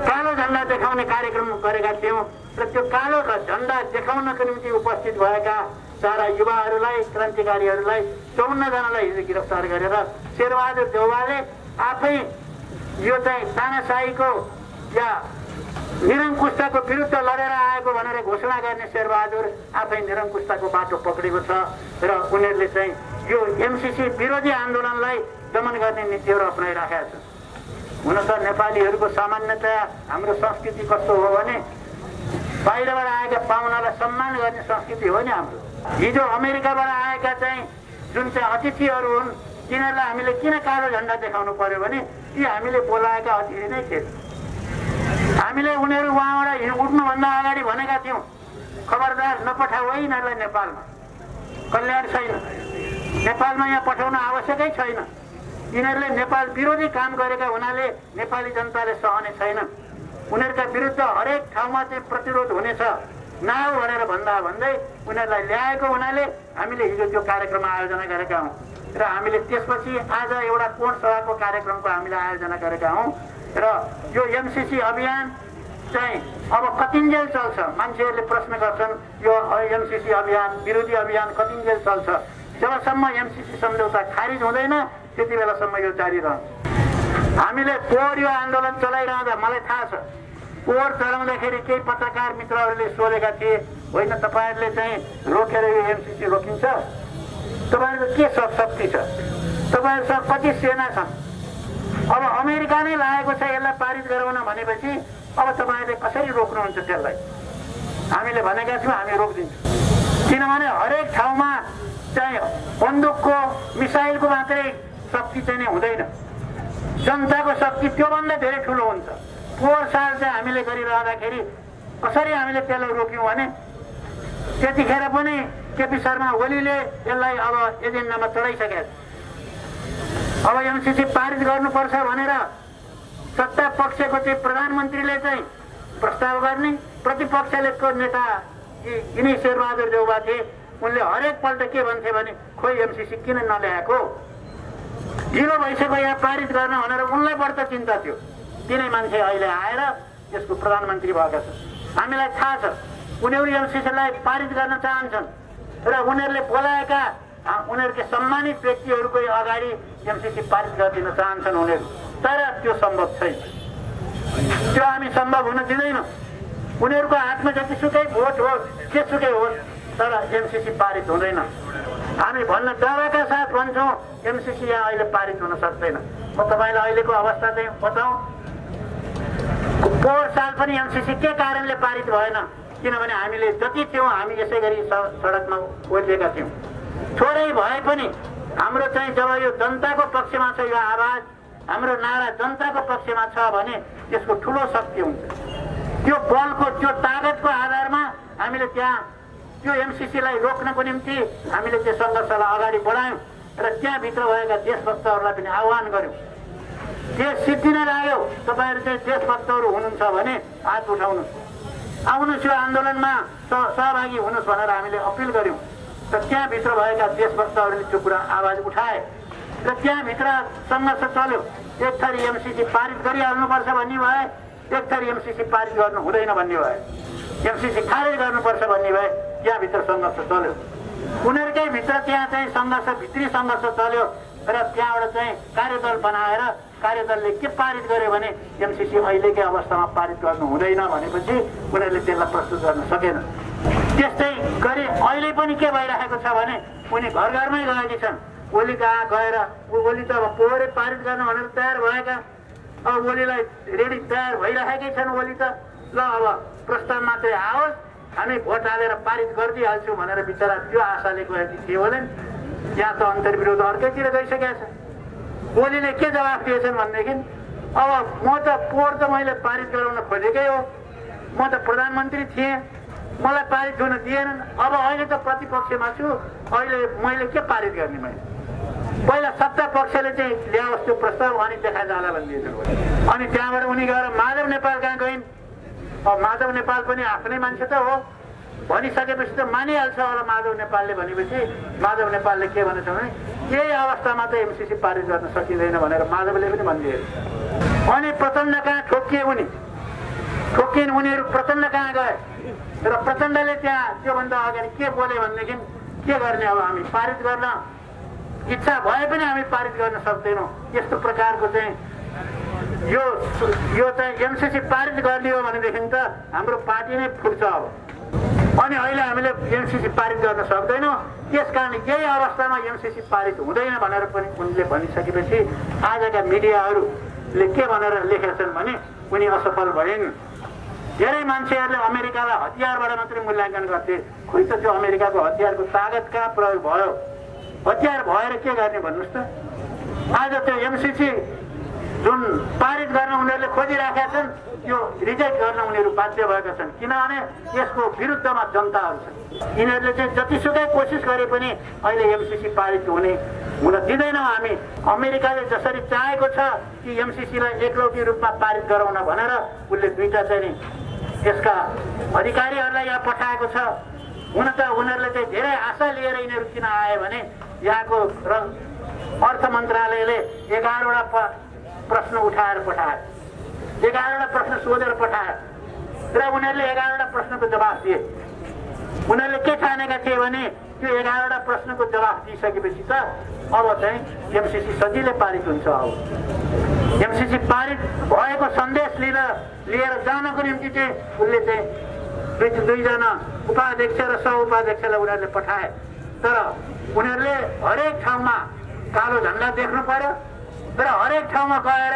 कालो झण्डा देखाउने कार्यक्रम गरेका थियौँ र त्यो कालो झण्डा देखाउनको निम्ति उपस्थित भएका सारा युवाहरूलाई, क्रान्तिकारीहरूलाई ५४ जनालाई हिजो गिरफ्तार गरेर शेरबहादुर देउवाले आफै यो चाहिँ तानाशाहीको या निरङ्कुशताको विरुद्ध लडेर आएको भनेर घोषणा गर्ने शेरबहादुर आफै निरङ्कुशताको बाटो पक्रेको छ र उनीहरूले चाहिँ यो एमसीसी विरोधी आन्दोलनलाई दमन गर्ने नीतिहरू अप्नाइराखेका छन्। हुन त नेपालीहरूको सामान्यतया हाम्रो संस्कृति कस्तो हो भने बाहिरबाट आएका पाहुनालाई सम्मान गर्ने संस्कृति हो नि हाम्रो। हिजो अमेरिकाबाट आएका चाहिँ जुन चाहिँ अतिथिहरू हुन् तिनीहरूलाई हामीले किन कालो झण्डा देखाउनु पर्यो भने ती हामीले बोलाएका अतिथि नै थिए। हामीले उनीहरू वहाँबाट उठ्नुभन्दा अगाडि भनेका थियौँ खबरदार नपठाऊ है यिनीहरूलाई नेपालमा, कल्याण छैन, नेपालमा यहाँ पठाउन आवश्यकै छैन। यिनीहरूले नेपाल विरोधी काम गरेका हुनाले नेपाली जनताले सहने छैन। उनीहरूका विरुद्ध हरेक ठाउँमा चाहिँ प्रतिरोध हुनेछ नाउ भनेर भन्दै उनीहरूलाई ल्याएको हुनाले हामीले हिजो त्यो कार्यक्रम आयोजना गरेका हौँ र हामीले त्यसपछि आज एउटा कोण सभाको कार्यक्रमको हामीले आयोजना गरेका हौँ र यो एमसीसी अभियान चाहिँ अब कतिन्जेल चल्छ। मान्छेहरूले प्रश्न गर्छन् यो एमसीसी अभियान, विरोधी अभियान कतिन्जेल चल्छ? जबसम्म एमसीसी सम्झौता खारिज हुँदैन त्यति बेलासम्म यो जारी रहन्छ। हामीले पोहोर यो आन्दोलन चलाइरहँदा मलाई थाहा छ पोहोर चलाउँदाखेरि केही पत्रकार मित्रहरूले सोधेका थिए होइन तपाईँहरूले चाहिँ रोकेर यो एमसीसी रोकिन्छ, तपाईँहरूको के शक्ति छ, तपाईँहरूसँग कति सेना छन्? अब अमेरिका नै लागेको छ यसलाई पारित गराउन भनेपछि अब तपाईँहरूले कसरी रोक्नुहुन्छ त्यसलाई? हामीले भनेका थियौँ हामी रोकिदिन्छौँ, किनभने हरेक ठाउँमा चाहिँ बन्दुकको, मिसाइलको मात्रै शक्ति चाहिँ नै हुँदैन, जनताको शक्ति त्योभन्दा धेरै ठुलो हुन्छ। पोहोर साल चाहिँ हामीले गरिरहँदाखेरि कसरी हामीले त्यसलाई रोक्यौँ भने त्यतिखेर पनि केपी शर्मा ओलीले यसलाई अब एजेन्डामा चढाइसकेको छ। अब एमसीसी पारित गर्नुपर्छ भनेर सत्ता पक्षको चाहिँ प्रधानमन्त्रीले चाहिँ प्रस्ताव गर्ने, प्रतिपक्षले नेता यिनै शेरबहादुर देउवा थिए उनले हरेकपल्ट के भन्थे भने खोइ एमसीसी किन नल्याएको, ढिलो भइसक्यो यहाँ पारित गर्न भनेर उनलाई बढ्ता चिन्ता थियो। तिनै मान्छे अहिले आएर यसको प्रधानमन्त्री भएका छन्। हामीलाई थाहा छ उनीहरू एमसीसीलाई पारित गर्न चाहन्छन्, र उनीहरुले बोलाएका उनीहरुको सम्मानित व्यक्तिहरुको अगाडि एमसीसी पारित गरिदिन चाहन्छन् उनीहरु, तर त्यो सम्भव छैन। त्यो हामी सम्भव हुन दिँदैनौं। उनीहरुको हातमा जतिसुकै भोट होस्, केसुकै होस्, तर एमसीसी पारित हुँदैन। हामी भन्न डराका साथ भन्छौं एमसीसी यहाँ अहिले पारित हुन सक्दैन। म तपाईलाई अहिलेको अवस्था चाहिँ बताऊँ। पोहोर साल पनि एमसीसी के कारणले पारित भएन, किनभने हामीले जति थियौं हामी यसै गरी सडकमा ओर्लिएका थियौं। थोरै भए पनि हाम्रो चाहिँ जब यो जनताको पक्षमा छ, यो आवाज हाम्रो नारा जनताको पक्षमा छ भने त्यसको ठुलो शक्ति हुन्छ। त्यो बलको त्यो ताकतको आधारमा हामीले त्यहाँ त्यो एमसीसीलाई रोक्नको निम्ति हामीले त्यो सङ्घर्षलाई अगाडि बढायौं र त्यहाँभित्र भएका देशभक्तहरूलाई पनि आह्वान गर्यौं। देश सिद्धिन लाग्यो, तपाईहरु चाहिँ देशभक्तहरु हुनुहुन्छ भने हात उठाउनुहोस्, आउनुहोस्, यो आन्दोलनमा सहभागी हुनुहोस् भनेर हामीले अपिल गर्यौं। र त्यहाँभित्र भएका देशभक्तहरूले त्यो कुरा आवाज उठाए र त्यहाँभित्र सङ्घर्ष चल्यो। एक थरी एमसीसी पारित गरिहाल्नुपर्छ भन्ने भए, एक थरी एमसीसी पारित गर्नु हुँदैन भन्ने भए, एमसीसी खारेज गर्नुपर्छ भन्ने भए, त्यहाँभित्र सङ्घर्ष चल्यो। उनीहरूकै भित्र त्यहाँ चाहिँ भित्री सङ्घर्ष चल्यो र त्यहाँबाट चाहिँ कार्यदल बनाएर कार्यदलले के पारित गर्यो भने एमसीसी अहिलेकै अवस्थामा पारित गर्नु हुँदैन भनेपछि उनीहरूले त्यसलाई प्रस्तुत गर्न सकेन। त्यस्तै गरी अहिले पनि के भइरहेको छ भने उनी घर घरमै गएकी छन्। ओली कहाँ गएर ओली त अब पोहोरै पारित गर्न भनेर तयार भएका, अब ओलीलाई रेडी तयार भइरहेकै छन्। ओली त ल अब प्रस्तावमा चाहिँ आओस्, हामी भोट हालेर पारित गरिदिइहाल्छौँ भनेर बिचरा त्यो आशाले गएकी थियो भने यहाँ त अन्तर्विरोध अर्कैतिर गइसकेका छ। ओलीले के जवाफ दिएछन् भनेदेखि अब म त पोहोर त मैले पारित गराउन खोजेकै हो, म त प्रधानमन्त्री थिएँ, मलाई पारित हुन दिएनन्, अब अहिले त प्रतिपक्षमा छु, अहिले मैले के पारित गर्ने? मैले पहिला सत्ता पक्षले चाहिँ ल्याओस् त्यो प्रस्ताव अनि देखा जाला भनिदिएछन्। अनि त्यहाँबाट उनी गएर माधव नेपाल कहाँ गइन्। अब माधव नेपाल पनि आफ्नै मान्छे त हो, भनिसकेपछि त मानिहाल्छ होला माधव नेपालले। भनेपछि माधव नेपालले के भनेछ भने यही अवस्थामा त एमसीसी पारित गर्न सकिँदैन भनेर माधवले पनि भनिदिए। अनि प्रचण्ड कहाँ ठोकिए, उनी ठोकिन्, उनीहरू प्रचण्ड कहाँ गए र प्रचण्डले त्यहाँ त्योभन्दा अगाडि के बोले भनेदेखि के गर्ने, अब हामी पारित गर्न इच्छा भए पनि हामी पारित गर्न सक्दैनौँ। यस्तो प्रकारको चाहिँ यो चाहिँ एमसीसी पारित गरिदियो भनेदेखि त हाम्रो पार्टी नै फुट्छ। अब अनि अहिले हामीले एमसीसी पारित गर्न सक्दैनौँ, त्यसकारण यही अवस्थामा एमसीसी पारित हुँदैन भनेर पनि उनले भनिसकेपछि आजका मिडियाहरूले के भनेर लेखेका छन् भने उनी असफल भइन्। धेरै मान्छेहरूले अमेरिकालाई हतियारबाट मात्रै मूल्याङ्कन गर्थे। खोइ त त्यो अमेरिकाको हतियारको ताकत कहाँ प्रयोग भयो? हतियार भएर के गर्ने भन्नुहोस् त? आज त्यो एमसीसी जुन पारित गर्न उनीहरूले खोजिराखेका छन् त्यो रिजेक्ट गर्न उनीहरू बाध्य भएका छन्, किनभने यसको विरुद्धमा जनताहरू छन्। यिनीहरूले चाहिँ जतिसुकै कोसिस गरे पनि अहिले एमसीसी पारित हुन दिँदैनौँ हामी। अमेरिकाले जसरी चाहेको छ कि एमसीसीलाई एकलौटी रूपमा पारित गराउन भनेर उसले दुईटा चाहिँ नि यसका अधिकारीहरूलाई यहाँ पठाएको छ। हुन त उनीहरूले चाहिँ धेरै आशा लिएर यिनीहरू किन आए भने यहाँको अर्थ मन्त्रालयले 11वटा प्रश्न उठाएर पठाए, 11वटा प्रश्न सोधेर पठाए र उनीहरूले 11वटा प्रश्नको जवाफ दिए। उनीहरूले के ठानेका थिए भने त्यो 11वटा प्रश्नको जवाफ दिइसकेपछि त अब चाहिँ एमसीसी सजिलै पारित हुन्छ। अब एमसीसी पारित भएको सन्देश लिएर जानको निम्ति चाहिँ उसले चाहिँ दुईजना उपाध्यक्ष र सह उपाध्यक्षलाई उनीहरूले पठाए, तर उनीहरूले हरेक ठाउँमा कालो झन्डा देख्नु पर्यो र हरेक ठाउँमा गएर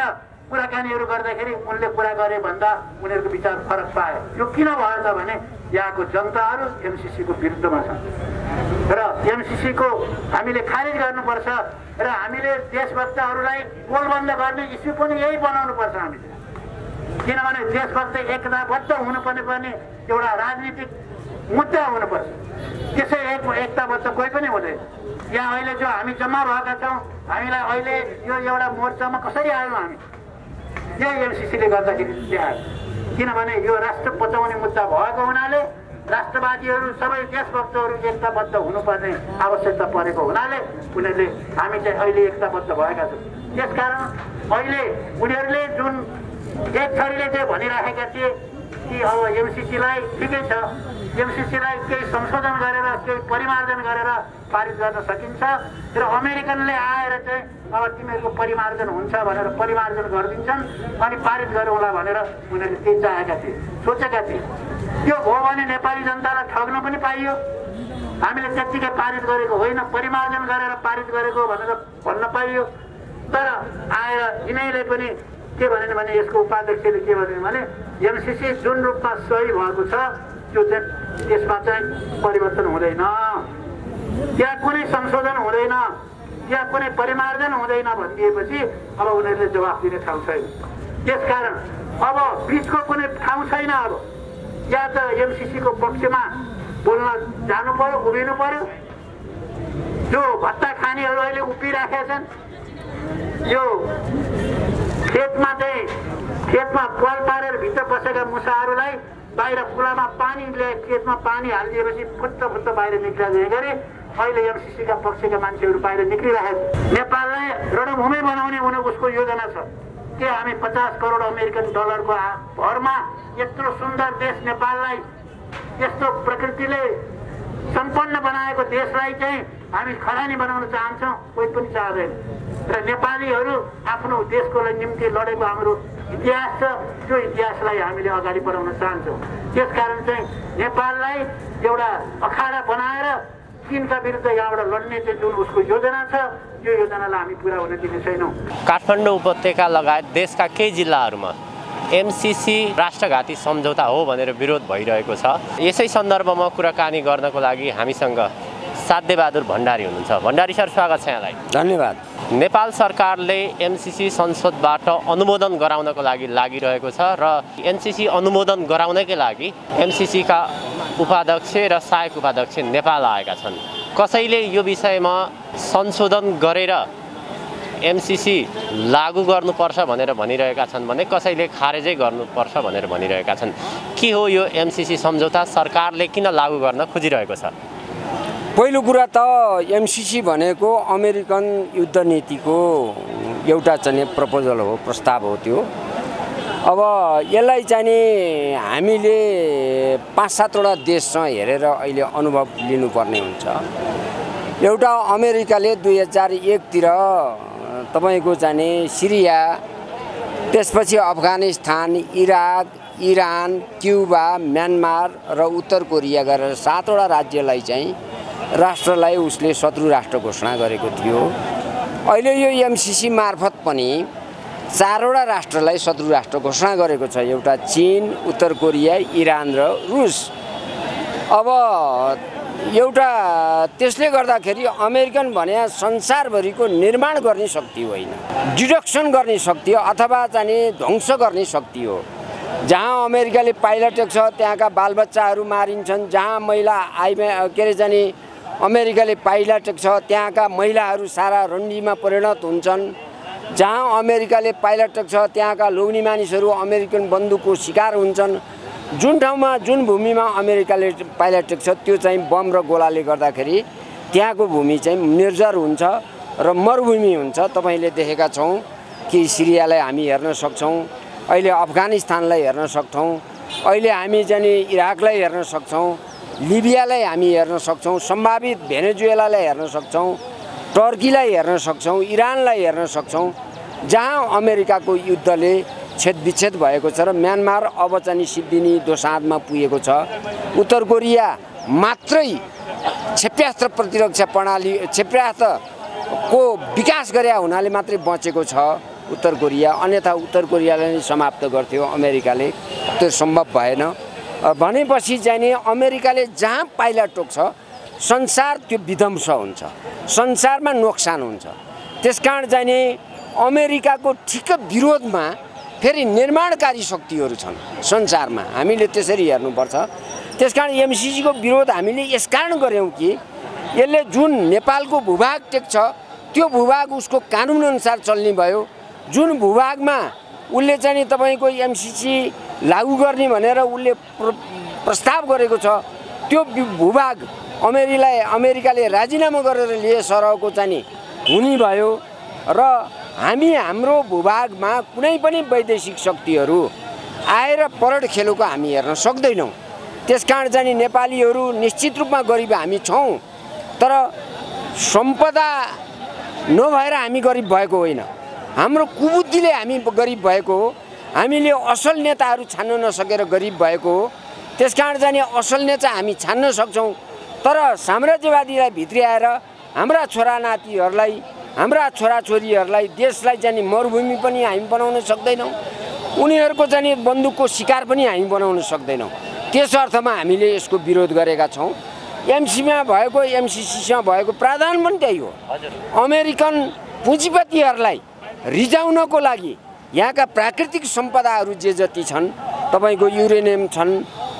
कुराकानीहरू गर्दाखेरि उनले कुरा गरे भन्दा उनीहरूको विचार फरक पाए। यो किन भयो त भने यहाँको जनताहरू एमसीसीको विरुद्धमा छन् र एमसीसीको हामीले खारेज गर्नुपर्छ र हामीले देशभक्तहरूलाई गोलबन्द गर्ने इस्यु पनि यही बनाउनुपर्छ हामीले, किनभने देशभक्त एकताबद्ध हुनुपर्ने पनि एउटा राजनीतिक मुद्दा हुनुपर्छ। त्यसै एकताबद्ध कोही पनि हुँदैन। यहाँ अहिले जो हामी जम्मा भएका छौँ, हामीलाई अहिले यो एउटा मोर्चामा कसरी आयौँ हामी? यही एमसीसीले गर्दाखेरि त्यहाँ, किनभने यो राष्ट्र बचाउने मुद्दा भएको हुनाले राष्ट्रवादीहरू सबै देशभक्तहरू एकताबद्ध हुनुपर्ने आवश्यकता परेको हुनाले उनीहरूले हामी चाहिँ अहिले एकताबद्ध भएका छौँ। त्यसकारण अहिले उनीहरूले जुन एक थरीले चाहिँ भनिराखेका थिए कि अब एमसीसीलाई ठिकै छ एमसीसीलाई केही संशोधन गरेर केही परिमार्जन गरेर पारित गर्न सकिन्छ र अमेरिकनले आएर चाहिँ अब तिमीहरुको परिमार्जन हुन्छ भनेर परिमार्जन गर्दिन्छन् अनि पारित गरौला भनेर उनीहरुले त्यही चाहेका थिए सोचेका थिए। त्यो हो भने नेपाली जनतालाई ठग्न पनि पाइयो, हामीले त्यतिकै पारित गरेको होइन परिमार्जन गरेर पारित गरेको भनेर भन्न पाइयो। तर आएर यिनैले पनि के भन्ने भने यसको उपाध्यक्षले के भन्ने भने एमसीसी जुन रूपमा सही भएको छ त्यो चाहिँ त्यसमा चाहिँ परिवर्तन हुँदैन, त्यहाँ कुनै संशोधन हुँदैन, त्यहाँ कुनै परिमार्जन हुँदैन भनिदिएपछि अब उनीहरूले जवाफ दिने ठाउँ छैन। त्यसकारण अब बीचको कुनै ठाउँ छैन। अब या त एमसीसीको पक्षमा बोल्न जानु पर्यो, उभिनु पर्यो। जो भत्ता खानेहरू अहिले उभिराखेका छन्, यो खेतमा पाल पारेर भित्र बसेका मुसाहरूलाई बाहिर कुलामा पानी ल्याए खेतमा पानी हालिदिएपछि फुत्त बाहिर निस्किने गरी अहिले एमसीसीका पक्षका मान्छेहरू बाहिर निस्किरहेको छ। नेपाललाई रणभूमि बनाउने उसको योजना छ कि हामी 50 करोड अमेरिकन $ को भरमा यत्रो सुन्दर देश नेपाललाई, यस्तो प्रकृतिले सम्पन्न बनाएको देशलाई चाहिँ हामी खरानी बनाउन चाहन्छौँ, कोही पनि चाहदैन। र नेपालीहरू आफ्नो देशको निम्ति लडेको हाम्रो इतिहास छ, त्यो इतिहासलाई हामीले अगाडि बढाउन चाहन्छौँ। त्यसकारण चाहिँ नेपाललाई एउटा अखाडा बनाएर चीनका विरुद्ध यहाँबाट लड्ने चाहिँ जुन उसको योजना छ त्यो योजनालाई हामी पुरा हुन दिने छैनौँ। काठमाडौँ उपत्यका लगायत देशका केही जिल्लाहरूमा एमसीसी राष्ट्रघाती सम्झौता हो भनेर विरोध भइरहेको छ। यसै सन्दर्भमा कुराकानी गर्नको लागि हामीसँग साध्यबहादुर भण्डारी हुनुहुन्छ। भण्डारी सर, स्वागत छ यहाँलाई। धन्यवाद। नेपाल सरकारले एमसीसी संसदबाट अनुमोदन गराउनको लागि लागिरहेको छ र एमसीसी अनुमोदन गराउनकै लागि एमसीसीका उपाध्यक्ष र सहायक उपाध्यक्ष नेपाल आएका छन्। कसैले यो विषयमा संशोधन गरेर एमसीसी लागू गर्नुपर्छ भनेर भनिरहेका छन् भने कसैले खारेजै गर्नुपर्छ भनेर भनिरहेका छन्। के हो यो एमसीसी सम्झौता? सरकारले किन लागू गर्न खोजिरहेको छ? पहिलो कुरा त एमसीसी भनेको अमेरिकन युद्ध नीतिको एउटा चाहिँ प्रपोजल हो, प्रस्ताव हो त्यो। अब यसलाई चाहिँ हामीले 5-7 वटा देशसँग हेरेर अहिले अनुभव लिनुपर्ने हुन्छ। एउटा अमेरिकाले 2001 तिर तपाईको चाहिँ सिरिया, त्यसपछि Afghanistan, Iraq, Iran, Cuba, Myanmar र उत्तर कोरिया गरेर 7 वटा राज्यलाई चाहिँ राष्ट्रलाई उसले शत्रु राष्ट्र घोषणा गरेको थियो। अहिले यो एमसीसी मार्फत पनि 4 वटा राष्ट्रलाई शत्रु राष्ट्र घोषणा गरेको छ, एउटा चीन, उत्तर कोरिया, इरान र रुस। अब एउटा त्यसले गर्दाखेरि अमेरिकन भने संसारभरिको निर्माण गर्ने शक्ति होइन, डिडक्सन गर्ने शक्ति अथवा चाहिँ ध्वंस गर्ने शक्ति हो। जहाँ अमेरिकाले पाइला टेक्छ त्यहाँका बालबच्चाहरू मारिन्छन्, जहाँ महिला के अरे जाने अमेरिकाले पाइला टेक्छ त्यहाँका महिलाहरू सारा रन्डीमा परिणत हुन्छन्, जहाँ अमेरिकाले पाइला टेक्छ त्यहाँका लोग्ने मानिसहरू अमेरिकन बन्दुकको शिकार हुन्छन्। जुन ठाउँमा जुन भूमिमा अमेरिकाले पाइला टेक्छ त्यो चाहिँ बम र गोलाले गर्दाखेरि त्यहाँको भूमि चाहिँ निर्जर हुन्छ र मरुभूमि हुन्छ। तपाईँले देखेका छौँ कि सिरियालाई हामी हेर्न सक्छौँ, अहिले अफगानिस्तानलाई हेर्न सक्छौँ, अहिले हामी जाने इराकलाई हेर्न सक्छौँ, लिबियालाई हामी हेर्न सक्छौँ, सम्भावित भेनेजुएलालाई हेर्न सक्छौँ, टर्कीलाई हेर्न सक्छौँ, इरानलाई हेर्न सक्छौँ, जहाँ अमेरिकाको युद्धले छेदविच्छेद भएको छ र म्यानमार अब चाहिँ सिद्धिनी दोसाँधमा पुगेको छ। उत्तर कोरिया मात्रै क्षेप्यास्त्र प्रतिरक्षा प्रणाली क्षेप्यास्त्रको विकास गरे हुनाले मात्रै बचेको छ उत्तर कोरिया, अन्यथा उत्तर कोरियालाई नै समाप्त गर्थ्यो अमेरिकाले, त्यो सम्भव भएन। भनेपछि चाहिँ अमेरिकाले जहाँ पाइला टोक्छ संसार त्यो विध्वंस हुन्छ, संसारमा नोक्सान हुन्छ। त्यसकारण चाहिँ अमेरिकाको ठिक विरोधमा फेरि निर्माणकारी शक्तिहरू छन् संसारमा, हामीले त्यसरी हेर्नुपर्छ। त्यसकारण एमसीसीको विरोध हामीले यसकारण गऱ्यौँ कि यसले जुन नेपालको भूभाग टेक्छ त्यो भूभाग उसको कानुनअनुसार चल्ने भयो। जुन भूभागमा उसले चाहिँ तपाईँको एमसीसी लागू गर्ने भनेर उसले प्रस्ताव गरेको छ त्यो भूभाग अमेरिकाले राजीनामा गरेर लिए सरहको चाहिँ हुने भयो र हामी हाम्रो भूभागमा कुनै पनि वैदेशिक शक्तिहरू आएर परेड खेलेको हामी हेर्न सक्दैनौँ। त्यसकारण चाहिँ नेपालीहरु निश्चित रूपमा गरिब हामी छौं तर सम्पदा नभएर हामी गरिब भएको होइन हाम्रो कुबुद्धिले हामी गरिब भएको हो हामीले असल नेताहरु छान्न नसकेर गरिब भएको हो त्यसकारण चाहिँ असल नेता हामी छान्न सक्छौं तर साम्राज्यवादीलाई भित्र्याएर हाम्रा छोरानातीहरुलाई हाम्रा छोराछोरीहरुलाई देशलाई चाहिँ मरुभूमि पनि हामी बनाउन सक्दैनौं उनीहरुको चाहिँ बन्दुकको शिकार पनि हामी बनाउन सक्दैनौं त्यस अर्थमा हामीले यसको विरोध गरेका छौं एमसीमा भएको एमसीसीमा भएको प्रावधान पनि त्यही हो अमेरिकन पुँजीपतिहरुलाई रिजाउनको लागि यहाँका प्राकृतिक सम्पदाहरु जे जति छन् तपाईको युरेनियम छन्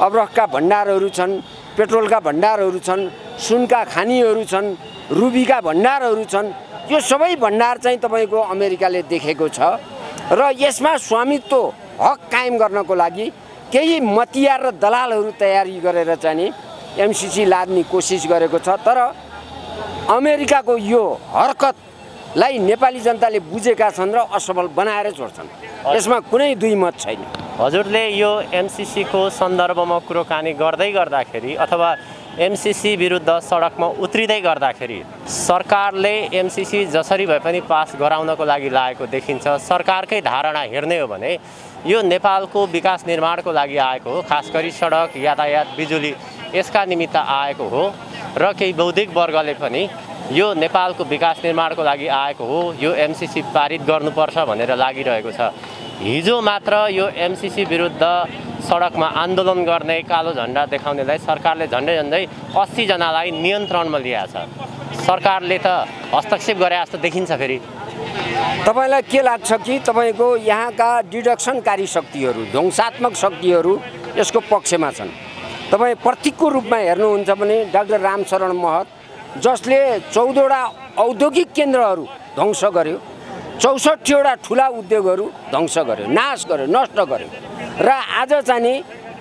अब्रखका भण्डारहरु छन् पेट्रोलका भण्डारहरु छन् सुनका खानीहरु छन् रुबीका भण्डारहरु छन् यो सबै भण्डार चाहिँ तपाईको अमेरिकाले देखेको छ र यसमा स्वामित्व हक कायम गर्नको लागि केही मतियार र दलालहरु तयारी गरेर चाहिँ एमसीसी लाद्ने कोसिस गरेको छ तर अमेरिकाको यो हरकतलाई नेपाली जनताले बुझेका छन् र असफल बनाएर छोड्छन् यसमा कुनै दुई मत छैन हजुरले यो एमसीसी को सन्दर्भमा कुराकानी गर्दै गर्दाखेरि अथवा एमसीसी विरुद्ध सडकमा उत्रिदै गर्दाखेरि सरकारले एमसीसी जसरी भए पनि पास गराउनको लागि लागेको देखिन्छ सरकारकै धारणा हेर्ने हो भने यो नेपालको विकास निर्माणको लागि आएको हो खासगरी सडक यातायात बिजुली यसका निमित्त आएको हो र केही बौद्धिक वर्गले पनि यो नेपालको विकास निर्माणको लागि आएको हो यो एमसीसी पारित गर्नुपर्छ भनेर लागिरहेको छ हिजो मात्र यो एमसीसी विरुद्ध सडकमा आन्दोलन गर्ने कालो झण्डा देखाउनेलाई सरकारले झन्डै झन्डै 80 जनालाई नियन्त्रणमा ल्याएको छ सरकारले त हस्तक्षेप गरे जस्तो देखिन्छ फेरि तपाईलाई के लाग्छ कि तपाईको यहाँका डिडक्सनकारी शक्तिहरु ध्वंसात्मक शक्तिहरु यसको पक्षमा छन् तपाई प्रतीकको रूपमा हेर्नुहुन्छ भने डाक्टर रामशरण महत जसले 14 वटा औद्योगिक केन्द्रहरु ध्वंस गर्यो 64 वटा ठूला उद्योगहरु ध्वंस गर्यो नाश गर्यो नष्ट गर्यो र आज चाहिँ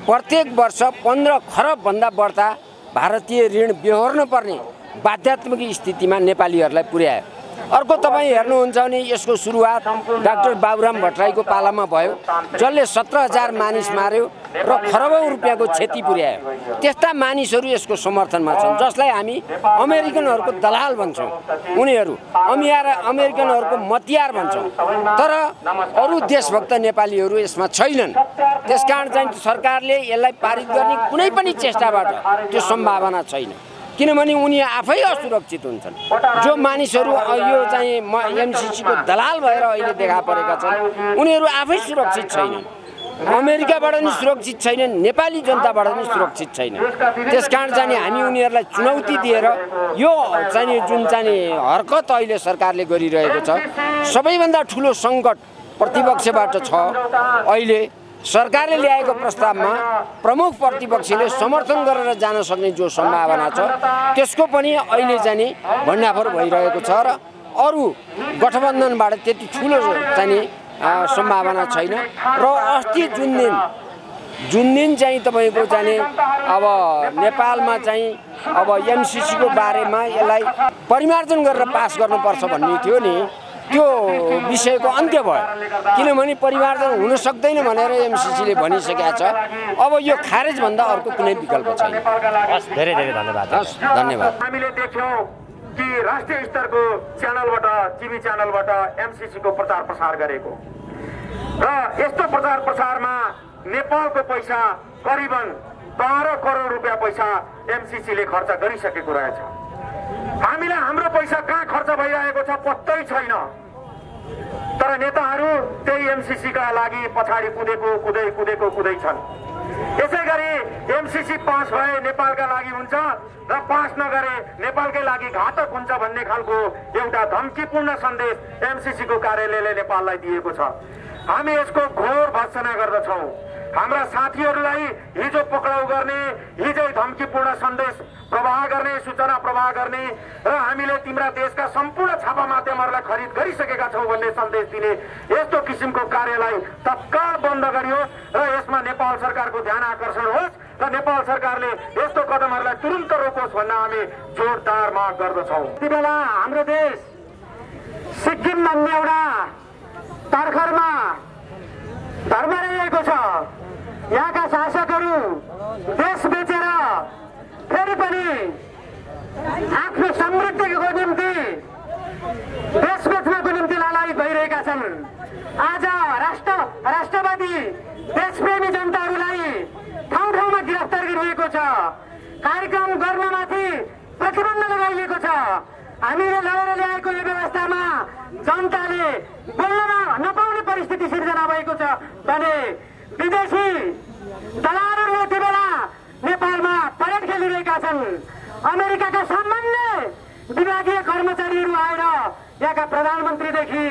प्रत्येक वर्ष 15 खरब भन्दा बढ्ता भारतीय ऋण बेहोर्न पर्ने बाध्यतात्मक स्थितिमा नेपालीहरुलाई पुर्यायो अर्को तपाई हेर्नुहुन्छ भने यसको सुरुवात डाक्टर बाबुराम भट्टराईको पालामा भयो जसले 17000 मानिस मार्यो र खरबौं रुपैयाँको क्षति पुर्यायो त्यस्ता मानिसहरु यसको समर्थनमा छन् जसलाई हामी अमेरिकनहरुको दलाल भन्छौं उनीहरु अमेरिकनहरुको मतियार भन्छौं तर अरु देशभक्त नेपालीहरु यसमा छैनन् त्यसकारण चाहिँ सरकारले यसलाई पारित गर्ने कुनै पनि चेष्टाबाट त्यो सम्भावना छैन किनभने उनी आफै असुरक्षित हुन्छन् जो मानिसहरु यो चाहिँ एमसीसी को दलाल भएर अहिले देखा परेका छन् उनीहरु आफै सुरक्षित छैनन् अमेरिकाबाट नि सुरक्षित छैनन् नेपाली जनताबाट नि सुरक्षित छैनन् त्यसकारण चाहिँ हामी उनीहरुलाई चुनौती दिएर यो चाहिँ जुन चाहिँ हरकत अहिले सरकारले गरिरहेको छ सबैभन्दा ठूलो संकट प्रतिपक्षबाट छ अहिले सरकारले ल्याएको प्रस्तावमा प्रमुख प्रतिपक्षले समर्थन गरेर जान सक्ने जो सम्भावना छ त्यसको पनि अहिले चाहिँ भण्डाफोर भइरहेको छ र अरु गठबन्धनबाट त्यति ठूलो चाहिँ सम्भावना छैन र अस्ति जुन दिन चाहिँ तपाईको चाहिँ अब नेपालमा चाहिँ अब एमसीसी को बारेमा यसलाई परिमार्जन गरेर पास गर्नुपर्छ भन्ने थियो नि त्यो विषयको अन्त्य भयो किनभने परिमार्जन हुन सक्दैन भनेर एमसीसीले भनिसकेको छ अब यो खारेज भन्दा अर्को कुनै विकल्प छैन धेरै धेरै धन्यवाद हामीले देख्यौं कि राष्ट्रिय स्तरको च्यानलबाट टिभी च्यानलबाट एमसीसी को प्रचार प्रसार गरेको र यस्तो प्रचार प्रसारमा नेपालको पैसा करिबन 12 करोड रुपैयाँ पैसा एमसीसी ले खर्च गरिसकेको रहेछ हामीले हाम्रो पैसा कहाँ खर्च भइरहेको छ पत्तै छैन तर नेताहरु त्यही एमसीसी का लागि पछाडी कुदै छन् त्यसैगरी एमसीसी पास भए नेपालका लागि हुन्छ र पास नगरे नेपालकै लागि घातक हुन्छ भन्ने खालको एउटा धम्कीपूर्ण सन्देश एमसीसी को कार्यालयले नेपाललाई दिएको छ हामी यसको घोर भर्त्सना गर्दछौं हाम्रा साथीहरुलाई हिजो पक्राउ गर्ने हिजै धम्कीपूर्ण सन्देश प्रवाह गर्ने सूचना प्रवाह गर्ने र हामीले तिम्रा देशका सम्पूर्ण छापा माध्यमहरुलाई खरीद गरिसकेका छौं भन्ने सन्देश दिने यस्तो किसिमको कार्यलाई तत्काल बन्द गरियोस् र यसमा नेपाल सरकारको ध्यान आकर्षण होस् र नेपाल सरकारले यस्तो कदमहरुलाई तुरुन्त रोकोस् भन्न हामी जोरदार माग गर्दछौं तिबेला हाम्रो देश सिक्किममा एउटा तारखरमा धर्म रहेको छ यहाँका शासकहरु देश बेचेर फेरि पनि आफ्नो समृद्धिको निम्ति देश बेच्नको निम्ति लालायित भइरहेका छन्। आज राष्ट्रवादी देशप्रेमी जनताहरूलाई ठाउँ ठाउँमा गिरफ्तार गरिएको छ, कार्यक्रम गर्नमाथि प्रतिबन्ध लगाइएको छ। हामीले लडेर ल्याएको यो व्यवस्थामा जनताले बोल्न नपाउने परिस्थिति सिर्जना भएको छ भने विदेशी दलालहरू यति बेला नेपालमा परेड खेलिरहेका छन्। अमेरिकाका सामान्य विभागीय कर्मचारीहरू आएर यहाँका प्रधानमन्त्रीदेखि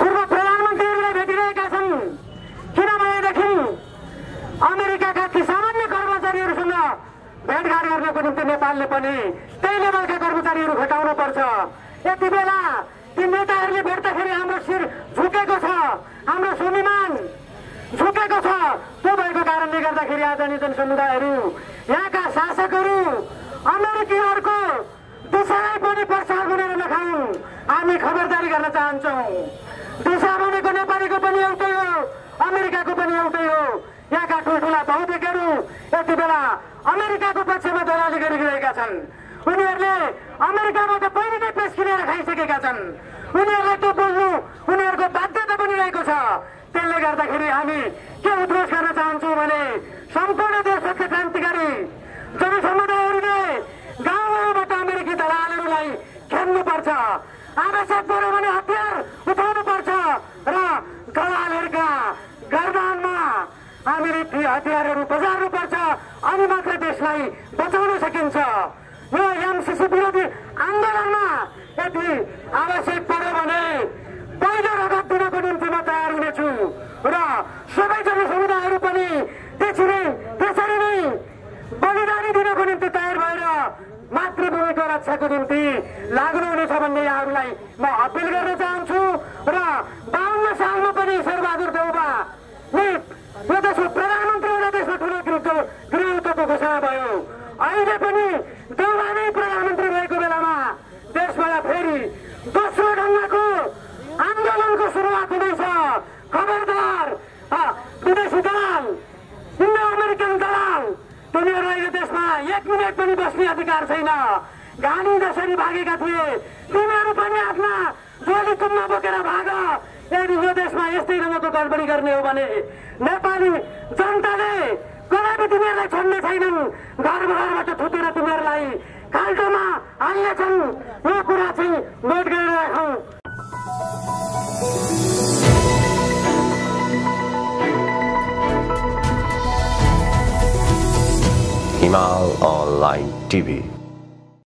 पूर्व प्रधानमन्त्रीहरूलाई भेटिरहेका छन्। किनभनेदेखि अमेरिकाका ती सामान्य कर्मचारीहरूसँग भेटघाट गर्नको निम्ति नेपालले पनि त्यही लेभलका कर्मचारीहरू भेटाउनु पर्छ। यति बेला ती नेताहरूले भेट्दाखेरि हाम्रो शिर झुकेको छ, हाम्रो स्वाभिमान झुकेको छ। त्यो भएको कारणले गर्दाखेरि आज नि जनसमुदायहरू यहाँका शासकहरू अमेरिकीहरूको दिशालाई पनि प्रचार गरेर नखाउँ, हामी खबरदारी गर्न चाहन्छौँ। दिशा भनेको नेपालीको पनि एउटै हो, अमेरिकाको पनि एउटै हो। यहाँका ठुल्ठुला बहुतेकहरू यति बेला अमेरिकाको पक्षमा दलाली गरिरहेका छन्। उनीहरूले अमेरिकाबाट पहिलेकै पेस किनेर खाइसकेका छन्। उनीहरूलाई त्यो बोल्नु उनीहरूको बाध्यता बनिरहेको छ। त्यसले गर्दाखेरि हामी के उद्घोष गर्न चाहन्छौँ भने सम्पूर्ण देशका क्रान्तिकारी जनसमुदायहरूले गाउँ गाउँबाट अमेरिकी दलालहरूलाई खेल्नुपर्छ। आवश्यक पऱ्यो भने हतियार उठाउनुपर्छ र दलालहरूका गर्दानमा हामीले ती हतियारहरू बजार्नुपर्छ, अनि मात्र देशलाई बचाउन सकिन्छ। यो एमसीसी विरोधी आन्दोलनमा यदि आवश्यक पऱ्यो भने पहिलो रगत दिनको निम्ति म तयार हुनेछु र सबै जनसमुदायहरू पनि त्यसरी नै बलिदानी दिनको निम्ति तयार भएर मातृभूमिको रक्षाको निम्ति लाग्नुहुनेछ भन्ने यहाँहरूलाई म अपिल गर्न चाहन्छु। र 52 सालमा पनि शेरबहादुर देउवा यो देशको प्रधानमन्त्री हुँदा देशमा ठुलो गृहयुद्धको घोषणा भयो। अहिले पनि देउवा नै प्रधानमन्त्री भएको बेलामा देशबाट फेरि दोस्रो ढङ्गको आन्दोलनको सुरुवात हुँदैछ। खबरदार विदेशी दलाल, इन्डो अमेरिकन दलाल, तिनीहरूलाई यो देशमा 1 मिनट पनि बस्ने अधिकार छैन। घानी जसरी भागेका थिए तिनीहरू पनि आफ्ना झोली कुम्मा बोकेर भाग। यदि यो देशमा यस्तै रङको गडबडी गर्ने हो भने नेपाली जनताले कदापि तिमीहरूलाई छोड्ने छैनन्। घरबाट थुतेर तिमीहरूलाई खाल्टोमा हाल्नेछन्। यो कुरा चाहिँ नोट गरेर राखौँ। हिमाल ऑनलाइन टीवी।